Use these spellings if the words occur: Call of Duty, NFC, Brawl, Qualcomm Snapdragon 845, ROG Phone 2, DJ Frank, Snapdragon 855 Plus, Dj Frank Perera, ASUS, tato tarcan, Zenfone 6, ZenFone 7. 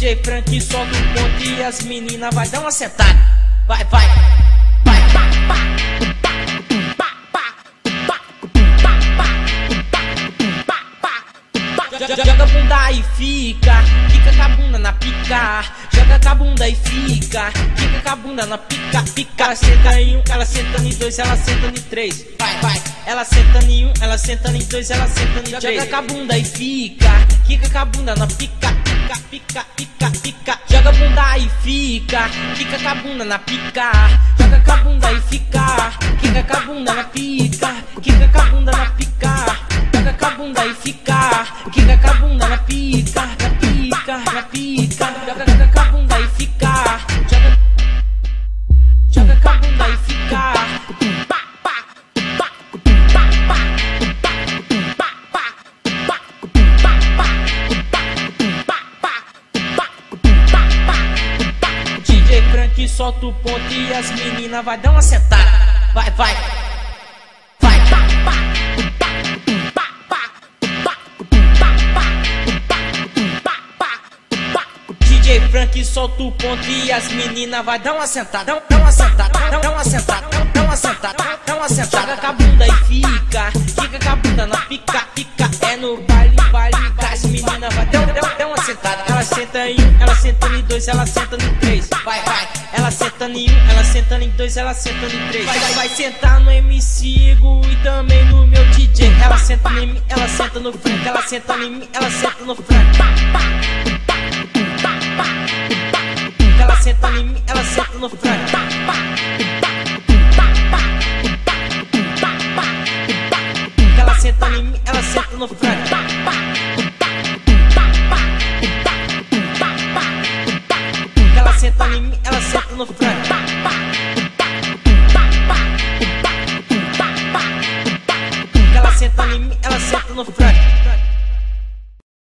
DJ Frank só no ponto e as meninas vai dar uma sentada. Vai, vai, vai, pá, pá. Joga a bunda e fica com a bunda na pica. Joga com a bunda e fica com a bunda na pica, pica. Ela senta em um, ela senta em dois, ela senta em três. Vai, vai. Ela senta em um, ela senta em dois, ela senta em três. Joga com a bunda e fica com a bunda na pica, pica, pica, pica, pica. Joga a bunda e fica com a bunda na pica. Joga com a bunda e fica com a bunda na pica, fica com a bunda na pica. Joga com a bunda e fica com a bunda na pica, na pica, na pica. Joga com a bunda e joga com a bunda e fica. DJ Frank solta o ponto e as meninas vai dar uma sentada. Vai, vai. DJ Frank solta o ponto e as meninas vai dar uma sentada, dá uma sentada, dá uma sentada, dá uma sentada, dá uma sentada. Joga com a bunda e fica com a bunda na pica, pica. É no baile, baile das meninas vai dar uma sentada. Ela senta em um, ela senta em dois, ela senta em três. Vai, vai. Ela senta em um, ela senta em dois, ela senta em três. Vai sentar no MC Go e também no meu DJ. Ela senta em mim, ela senta no Frank, ela senta em mim, ela senta no Frank. Ela senta em mim, ela senta no Frank. Ela senta em mim, ela senta no Frank. Ela senta em mim, ela senta no Frank. Ela senta em mim, ela senta no Frank.